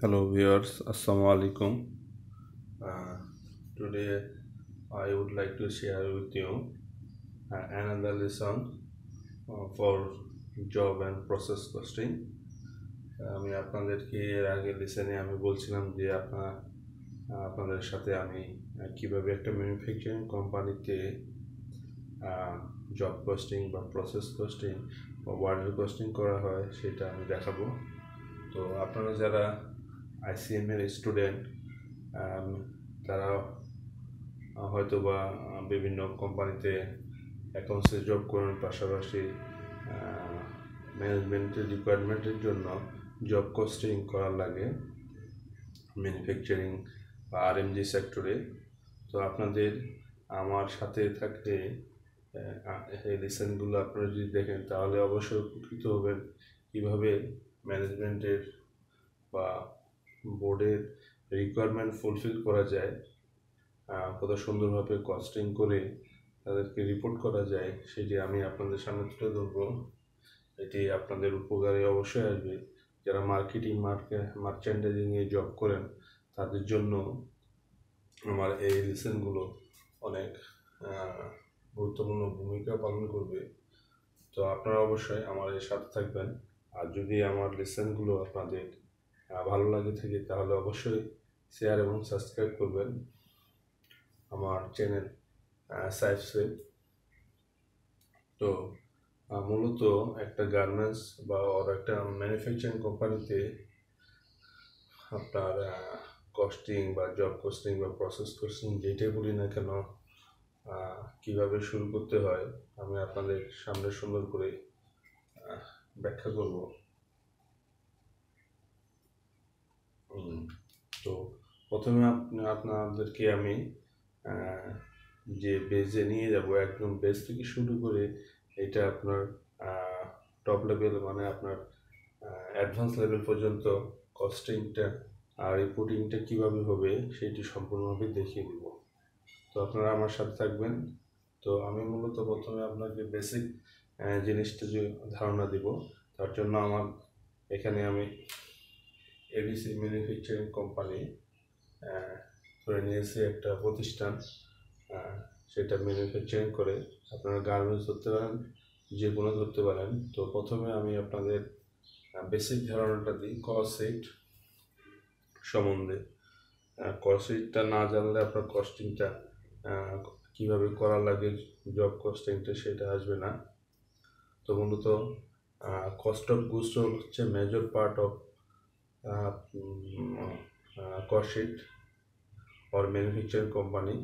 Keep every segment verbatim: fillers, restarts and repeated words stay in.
Hello viewers, assalamualaikum. Uh, today I would like to share with you uh, another lesson uh, for job and process costing. আমি আপনাদেরকে এর আগে লেসনে আমি বলছিলাম যে আপনারা আপনাদের সাথে আমি কিভাবে একটা ম্যানুফ্যাকচারিং কোম্পানিতে জব কস্টিং বা প্রসেস কস্টিং বা ওয়ার্ডার কস্টিং করা হয় সেটা আমি দেখাবো। তো আপনারা যারা আইসিএম এর স্টুডেন্ট তারা হয়তো বা বিভিন্ন কোম্পানিতে অ্যাকাউন্টসে জব করার পাশাপাশি ম্যানেজমেন্টের রিকোয়ারমেন্টের জন্য জব কস্টিং করার লাগে ম্যানুফ্যাকচারিং বা আরএমজি সেক্টরে। তো আপনাদের আমার সাথে থাকতে এই লেসনগুলো আপনারা যদি দেখেন তাহলে অবশ্যই উপকৃত হবেন কীভাবে ম্যানেজমেন্টের বা বোর্ডের রিকোয়ারমেন্ট ফুলফিল করা যায়, কত সুন্দরভাবে কস্টিং করে তাদেরকে রিপোর্ট করা যায় সেটি আমি আপনাদের সামনে তুলে ধরবো। এটি আপনাদের উপকারে অবশ্যই আসবে। যারা মার্কেটিং মার্চেন্ডাইজিংয়ে জব করেন তাদের জন্য আমার এই লেসনগুলো অনেক গুরুত্বপূর্ণ ভূমিকা পালন করবে। তো আপনারা অবশ্যই আমার এর সাথে থাকবেন। আর যদি আমার লেসনগুলো আপনাদের ভালো লাগে থাকে তাহলে অবশ্যই শেয়ার এবং সাবস্ক্রাইব করবেন আমার চ্যানেল সাইফসে। তো মূলত একটা গার্মেন্টস বা ওর একটা ম্যানুফ্যাকচারিং কোম্পানিতে আপনার কস্টিং বা জব কস্টিং বা প্রসেস কস্টিং যেটাই বলি না কেন কীভাবে শুরু করতে হয় আমি আপনাদের সামনে সুন্দর করে ব্যাখ্যা করব। তো প্রথমে আপনাদেরকে আমি যে বেজে নিয়ে যাব একদম বেজ থেকে শুরু করে এটা আপনার টপ লেভেল মানে আপনার অ্যাডভান্স লেভেল পর্যন্ত কস্টিংটা আর রিপোর্টিংটা কীভাবে হবে সেটি সম্পূর্ণভাবে দেখিয়ে দেব। তো আপনারা আমার সাথে থাকবেন। তো আমি মূলত প্রথমে আপনাকে বেসিক জিনিসটা যে ধারণা দেব তার জন্য আমার এখানে আমি এবিসি ম্যানুফ্যাকচারিং কোম্পানি ধরে নিয়েছি, একটা প্রতিষ্ঠান সেটা ম্যানুফ্যাকচারিং করে। আপনারা গার্মেন্টস ধরতে পারেন, যে কোনো ধরতে পারেন। তো প্রথমে আমি আপনাদের বেসিক ধারণাটা দিই কস্ট শিট সম্বন্ধে। কস্ট শিটটা না জানলে আপনার কস্টিংটা কীভাবে করা লাগে জব কস্টিংটা সেটা আসবে না। তো মূলত কস্ট অফ গুডস হচ্ছে major part of cost sheet or manufacturing company.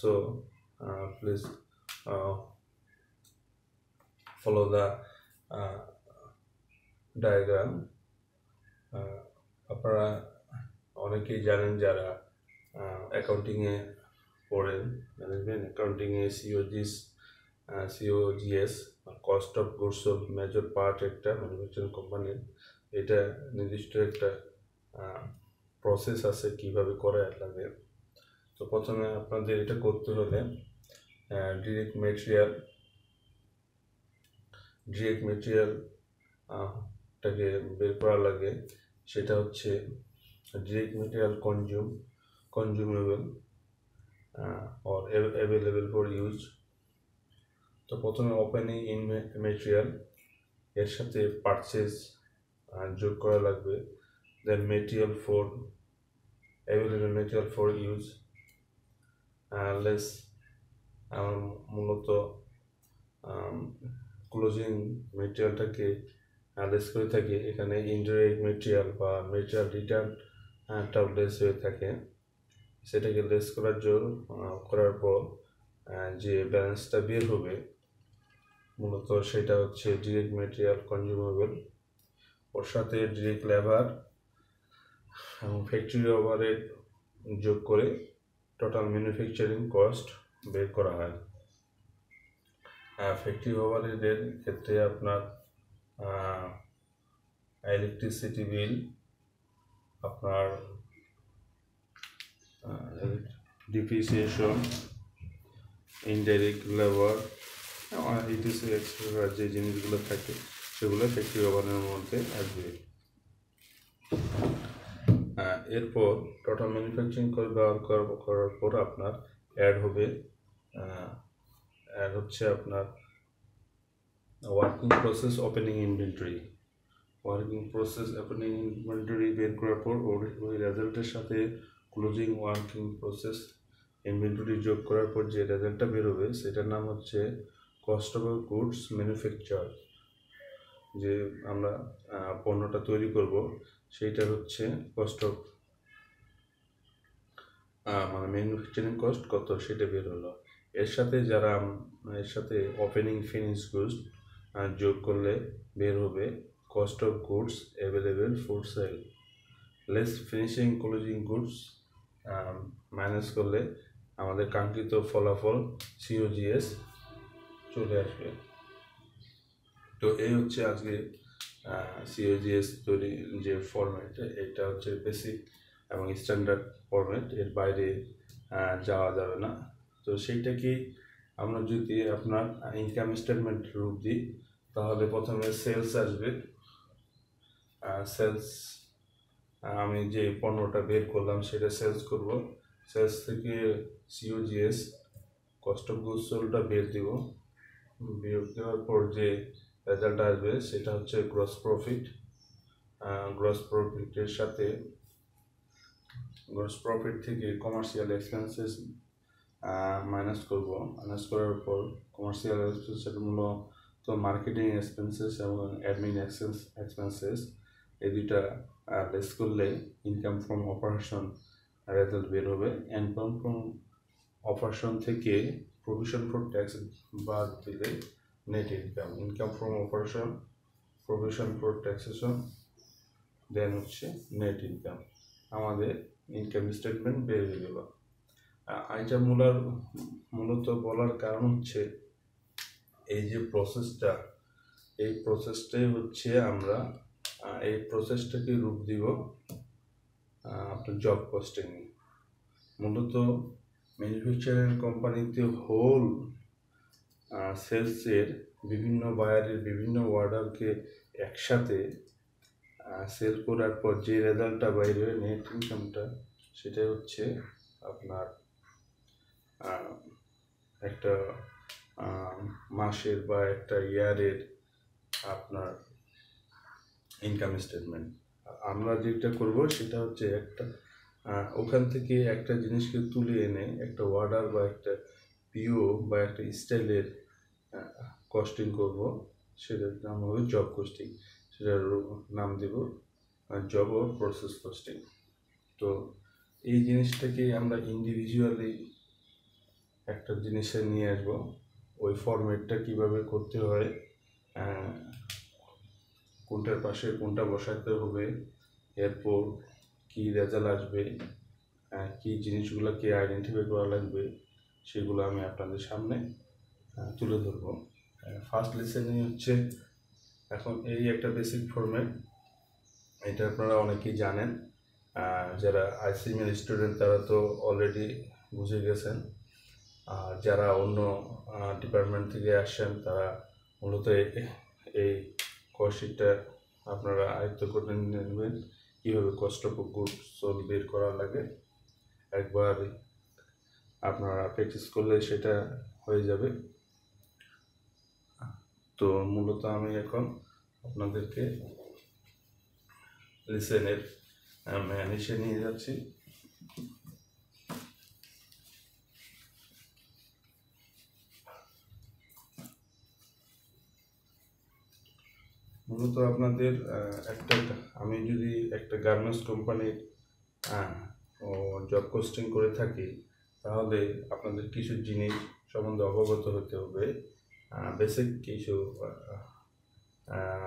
So please follow the diagram. আপনারা অনেকেই জানেন যারা অ্যাকাউন্টিংয়ে পড়েন, ম্যানেজমেন্ট অ্যাকাউন্টিংয়ে COGS COGS cost of goods sold major part একটা ম্যানুফ্যাকচারিং কোম্পানির এটা নির্দিষ্ট একটা প্রসেস আছে কীভাবে করা লাগে। তো প্রথমে আপনাদের এটা করতে হলে ডিরেক্ট মেটেরিয়াল ডিরেক্ট মেটেরিয়ালটাকে বের করা লাগে। সেটা হচ্ছে direct material consume consumable or available for use. তো প্রথমে ওপেনিং ইন মেটেরিয়াল এর সাথে পারচেজ যোগ করা লাগবে। Then material for available material for use less মূলত ক্লোজিং মেটেরিয়ালটাকে লেস করে থাকে। এখানে ইনডিরেক্ট মেটেরিয়াল বা মেটেরিয়াল রিটার্নটাও লেস হয়ে থাকে। সেটাকে লেস করার জন্য করার পর যে ব্যালেন্সটা বের হবে মূলত সেটা হচ্ছে ডিরেক্ট মেটেরিয়াল কনজিউমেবল, ওর সাথে ডিরেক্ট লেবার এবং ফ্যাক্টরি ওভারহেড যোগ করে টোটাল ম্যানুফ্যাকচারিং কস্ট বের করা হয়। ফ্যাক্টরি ওভারহেডের ক্ষেত্রে আপনার ইলেকট্রিসিটি বিল, আপনার depreciation, indirect labour, etc extra যে জিনিসগুলো থাকে সেগুলো ফ্যাক্টরি ওভারহেডের মধ্যে আসবে। এরপর টোটাল ম্যানুফ্যাকচারিং কস্ট ব্যবহার করার পর আপনার অ্যাড হবে অ্যাড হচ্ছে আপনার working process opening inventory working process opening inventory বের করার পর ওই রেজাল্টের সাথে ক্লোজিং ওয়ার্কিং প্রসেস ইনভেন্টরি যোগ করার পর যে রেজাল্টটা বেরোবে সেটার নাম হচ্ছে কস্ট অফ গুডস ম্যানুফ্যাকচার। যে আমরা পণ্যটা তৈরি করব সেইটা হচ্ছে কস্ট অফ মানে ম্যানুফ্যাকচারিং কস্ট কত সেটা বের হলো। এর সাথে যারা এর সাথে ওপেনিং ফিনিশ গুডস যোগ করলে বের হবে cost of goods available for sale less finishing closing goods minus করলে আমাদের কাঙ্ক্ষিত ফলাফল সিওজিএস চলে আসবে। তো এই হচ্ছে আজকে সিওজিএস তৈরি যে ফরম্যাট এটা হচ্ছে বেসিক এবং স্ট্যান্ডার্ড ফরম্যাট, এর বাইরে যাওয়া যাবে না। তো সেইটা কি আমরা যদি আপনার ইনকাম স্টেটমেন্ট রূপ দিই তাহলে প্রথমে সেলস আসবে। সেলস আমি যে পণ্যটা বের করলাম সেটা সেলস করব, সেলস থেকে সিওজিএস কস্ট অফ গুডস সোল্ডটা বের দিব, বিয়োগ দেওয়ার পর যে রেজাল্ট আসবে সেটা হচ্ছে গ্রস প্রফিট। গ্রস প্রফিটের সাথে গ্রস প্রফিট থেকে কমার্শিয়াল এক্সপেন্সেস মাইনাস করব, মাইনাস করার পর কমার্শিয়াল এক্সপেন্সের মূলত মার্কেটিং এক্সপেন্সেস এবং অ্যাডমিন এক্সপেন্স এক্সপেন্সেস এই দুইটা লেস করলে ইনকাম ফ্রম অপারেশন রেজাল্ট বের হবে। ইনকাম ফ্রম অপারেশন থেকে প্রভিশন ফর ট্যাক্স বাদ দিলে net income, income from operation provision for taxation then হচ্ছে নেট ইনকাম, আমাদের ইনকাম স্টেটমেন্ট বের হয়ে গেল। এটা মূলার মূলত বলার কারণ হচ্ছে এই যে প্রসেসটা এই প্রসেসটাই হচ্ছে আমরা এই প্রসেসটাকে রূপ দিব আপনার জব কস্টিং। মূলত ম্যানুফ্যাকচারিং কোম্পানিতে হোল সেলসের বিভিন্ন বায়ারের বিভিন্ন অর্ডারকে একসাথে সেল করার পর যে রেজাল্টটা বাইরে নেট ইনকামটা সেটা হচ্ছে আপনার একটা মাসের বা একটা ইয়ারের আপনার ইনকাম স্টেটমেন্ট। আমরা যেটা করব সেটা হচ্ছে একটা ওখান থেকে একটা জিনিসকে তুলে এনে একটা অর্ডার বা একটা পিও বা একটা স্টাইলের কস্টিং করব, সেটার নাম হবে জব কস্টিং, সেটার নাম দেব জব ও প্রসেস কস্টিং। তো এই জিনিসটাকে আমরা ইন্ডিভিজুয়ালি একটা জিনিসে নিয়ে আসব, ওই ফরম্যাটটা কিভাবে করতে হয়, কোনটার পাশে কোনটা বসাতে হবে, এরপর কী রেজাল্ট আসবে, কী জিনিসগুলোকে আইডেন্টিফাই করা লাগবে সেগুলো আমি আপনাদের সামনে তুলে ধরব। ফার্স্ট লেসেনে হচ্ছে এখন এই একটা বেসিক ফরম্যাট, এটা আপনারা অনেকেই জানেন, যারা আইসিএমের স্টুডেন্ট তারা তো অলরেডি বুঝে গেছেন, আর যারা অন্য ডিপার্টমেন্ট থেকে আসেন তারা মূলত এই কস্টটা আপনারা আয়ত্ত করে নেবেন, কীভাবে কস্ট অফ গুডস সোল্ড বের করা লাগে। একবার আপনারা প্র্যাকটিস করলে সেটা হয়ে যাবে। তো মূলত আমি এখন আপনাদেরকে লিসেনের ম্যানেজে নিয়ে যাচ্ছি। মূলত আপনাদের একটা আমি যদি একটা গার্মেন্টস কোম্পানির জব কস্টিং করে থাকি তাহলে আপনাদের কিছু জিনিস সম্বন্ধে অবগত হতে হবে। বেসিক কিছু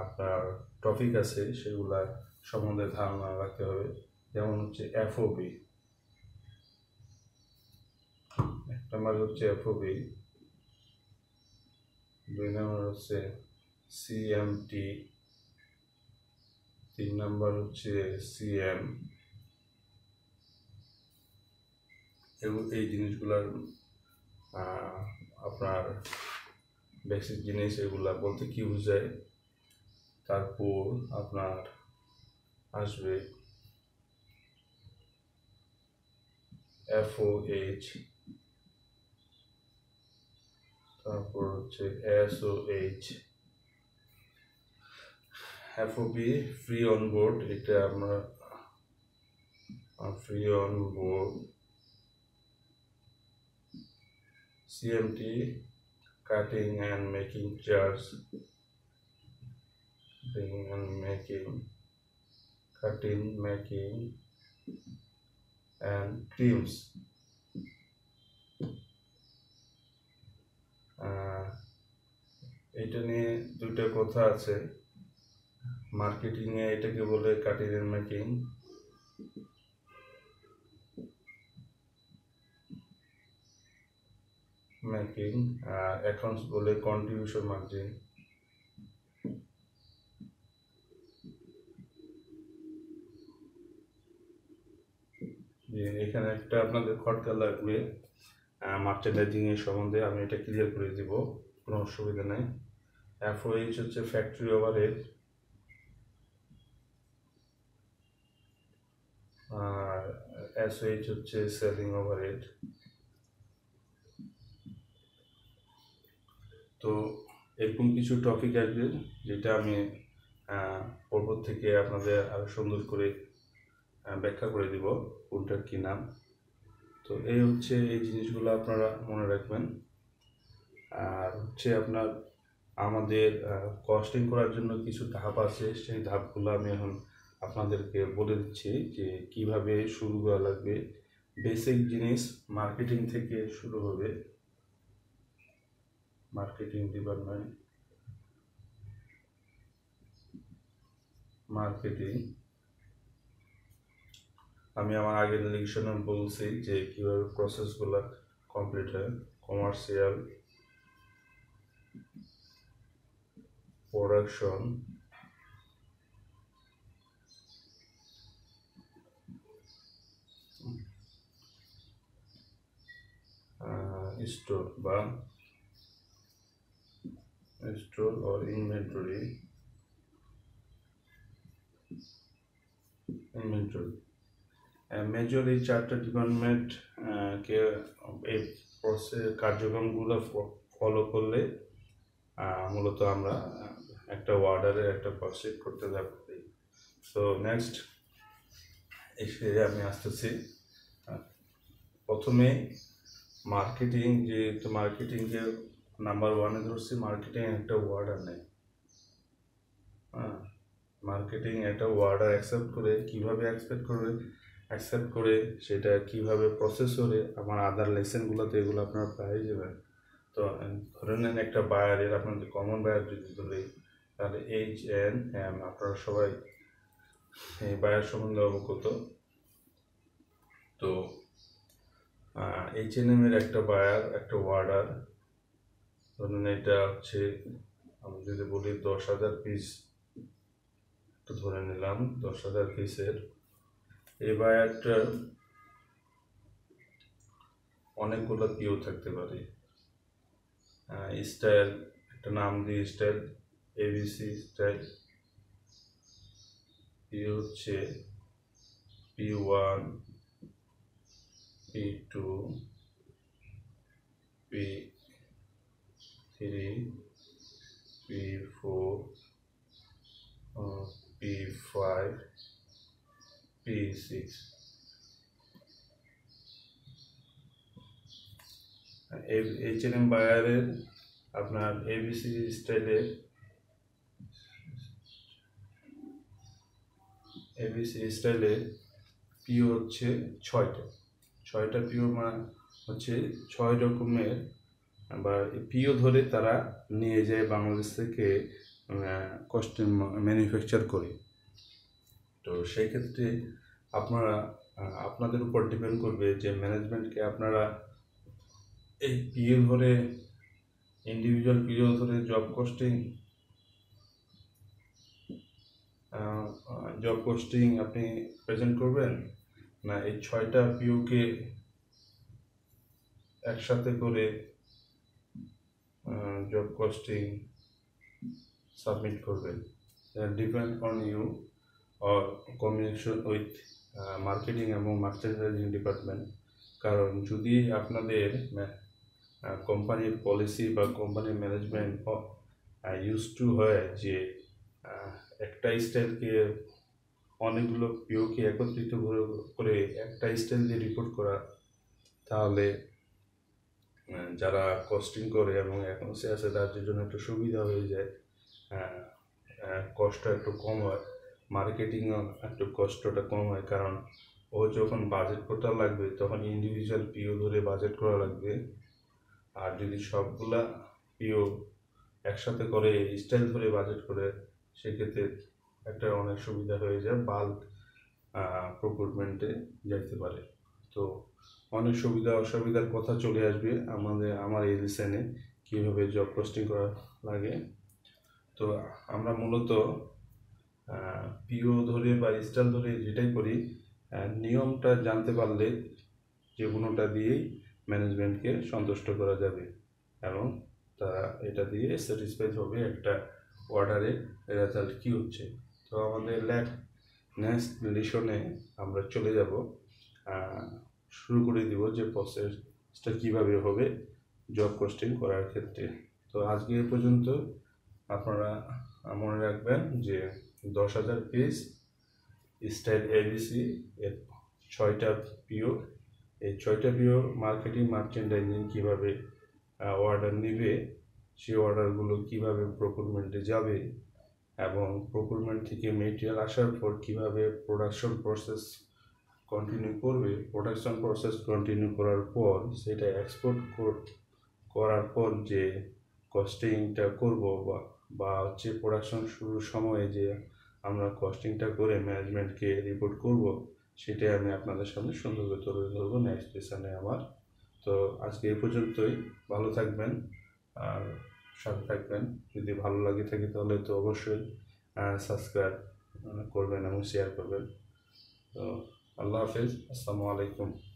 আপনার টপিক আছে সেগুলা সম্বন্ধে ধারণা রাখতে হবে। যেমন হচ্ছে এফওবি, এক নম্বর হচ্ছে এফওবি, দুই নম্বর হচ্ছে সিএমটি, তিন নম্বর হচ্ছে সিএম, এবং এই জিনিসগুলার আপনার বেসিক জিনিস এগুলা বলতে কি বোঝায়। তারপর আপনার আসবে F O H, তারপর হচ্ছে S O H, F O B free on board, এটা আমরা free on board, C M T cutting and making charge, cutting and making, cutting making and creams, uh, এটা নিয়ে দুটো কথা আছে। মার্কেটিং এ এটাকে বলে কাটিং এন্ড মেকিং, মেকিং আর অ্যাকাউন্টস বলে কন্ট্রিবিউশন মার্জিন। এখানে একটা আপনাদের খটকা লাগবে মার্চেন্ডাইজিং এর সম্বন্ধে, আমি এটা ক্লিয়ার করে দিব, কোনো অসুবিধা নেই। F O H হচ্ছে ফ্যাক্টরি ওভারহেড, আর S O H হচ্ছে সেলিং ওভারহেড। তো এরকম কিছু টপিক আসবে যেটা আমি পরবর্তী থেকে আপনাদের আরো সুন্দর করে ব্যাখ্যা করে দিব কোনটার কি নাম। তো এই হচ্ছে এই জিনিসগুলো আপনারা মনে রাখবেন। আর হচ্ছে আপনার আমাদের কস্টিং করার জন্য কিছু ধাপ আছে, সেই ধাপগুলো আমি এখন আপনাদেরকে বলে দিচ্ছি যে কিভাবে শুরু করা লাগবে। বেসিক জিনিস মার্কেটিং থেকে শুরু হবে, মার্কেটিং ডিপার্টমেন্ট, মার্কেটিং। আমি আমার আগের লেকচারে বলছি যে কিভাবে প্রসেসগুলো কমপ্লিট হয়, কমার্শিয়াল, প্রোডাকশন, স্টোর বা store or inventory, inventory major এই চারটা ডিপার্টমেন্ট কে এই প্রসেস কার্যক্রমগুলো ফলো করলে মূলত আমরা একটা অর্ডারের একটা প্রসেস করতে পারি। সো নেক্সট এসে আমি আসতেছি প্রথমে মার্কেটিং, যেহেতু মার্কেটিংকে নাম্বার ওয়ানে ধরছি, মার্কেটিং একটা অর্ডার নেই, হ্যাঁ মার্কেটিং একটা অর্ডার অ্যাকসেপ্ট করে কীভাবে অ্যাকসেপ্ট করবে, অ্যাকসেপ্ট করে সেটা কিভাবে প্রসেস করে আমার আদার লেসেনগুলোতে এগুলো আপনারা পাই যাবেন। তো ধরে নেন একটা বায়ারের, আপনাদের কমন বায়ার যদি ধরে, তাহলে এইচ এন এম, আপনারা সবাই এই বায়ার সম্বন্ধে অবগত। তো এইচ এন এম এর একটা বায়ার, একটা অর্ডার, ধরে নেন এটা হচ্ছে আমি যদি বলি দশ হাজার পিস, তো ধরে নিলাম দশ হাজার পিসের। এই বায়ারটার অনেকগুলো পিও থাকতে পারে, স্টাইল একটা নাম দিয়ে স্টাইল এবিসি স্টাইল, পিও হচ্ছে P one, P two, P three, P four, P five, P six. H N M বায়ারের আপনার A B C স্টাইলের, A B C স্টাইলের পিও হচ্ছে ছয়টা, ছয়টা পিও মানে হচ্ছে ছয় রকমের বা পিও ধরে তারা নিয়ে যায় বাংলাদেশ থেকে কস্টিং ম্যানুফ্যাকচার করে। তো সেই ক্ষেত্রে আপনারা আপনাদের উপর ডিপেন্ড করবে যে ম্যানেজমেন্টকে আপনারা এই পিও ধরে, ইন্ডিভিজুয়াল পিও ধরে জব কস্টিং, জব কস্টিং আপনি প্রেজেন্ট করবেন, না এই ছয়টা পিওকে একসাথে করে জব কস্টিং সাবমিট করবেন। Depend on you or combination with uh, marketing এবং merchandising department কারণ যদি আপনাদের কোম্পানির পলিসি বা কোম্পানির ম্যানেজমেন্ট ইউজ টু হয় যে একটা স্টাইলকে অনেকগুলো পিওকে একত্রিত করে একটা স্টাইল দিয়ে রিপোর্ট করা, তাহলে যারা কস্টিং করে এবং অ্যাকাউন্টসে আছে তাদের জন্য একটু সুবিধা হয়ে যায়, কষ্ট একটু কম হয়, মার্কেটিংও একটু কষ্টটা কম হয়। কারণ ও যখন বাজেট করতে লাগবে তখন ইন্ডিভিজুয়াল পিও ধরে বাজেট করা লাগবে, আর যদি সবগুলা পিও একসাথে করে স্টাইল ধরে বাজেট করে সেক্ষেত্রে একটা অনেক সুবিধা হয়ে যায়, বাল্ক প্রকুরমেন্টে যাইতে পারে। তো অনেক সুবিধা অসুবিধার কথা চলে আসবে আমাদের আমার এই লেসনে কীভাবে জব পোস্টিং করা লাগে। তো আমরা মূলত পিও ধরে বা স্টাইল ধরে যেটাই করি নিয়মটা জানতে পারলে যে কোনোটা দিয়েই ম্যানেজমেন্টকে সন্তুষ্ট করা যাবে এবং তারা এটা দিয়ে স্যাটিসফাইড হবে একটা অর্ডারে রেজাল্ট কী হচ্ছে। তো আমাদের ল্যাক নেক্সট লেসনে আমরা চলে যাব, শুরু করে দিব যে প্রসেসটা কীভাবে হবে জব পোস্টিং করার ক্ষেত্রে। তো আজকে এ পর্যন্ত আপনারা মনে রাখবেন যে দশ হাজার পিস স্টাইল এবিসি এর ছয়টা পিও, এই ছয়টা পিও মার্কেটিং মার্চেন্ডাইজিং কীভাবে অর্ডার নেবে, সেই অর্ডারগুলো কীভাবে প্রকুরমেন্টে যাবে এবং প্রকুরমেন্ট থেকে মেটেরিয়াল আসার পর কীভাবে প্রোডাকশন প্রসেস কন্টিনিউ করবে, প্রোডাকশন প্রসেস কন্টিনিউ করার পর সেটা এক্সপোর্ট করার পর যে কস্টিংটা করব বা বা হচ্ছে প্রোডাকশন শুরুর সময়ে যে আমরা কস্টিংটা করে ম্যানেজমেন্টকে রিপোর্ট করব, সেটাই আমি আপনাদের সামনে সুন্দর করে তুলে ধরবো নেক্সট সেশনে আমার। তো আজকে এই পর্যন্তই, ভালো থাকবেন আর সাথে থাকবেন। যদি ভালো লাগে থাকে তাহলে তো অবশ্যই সাবস্ক্রাইব করবেন এবং শেয়ার করবেন। তো আল্লাহ হাফেজ, আসসালামু আলাইকুম।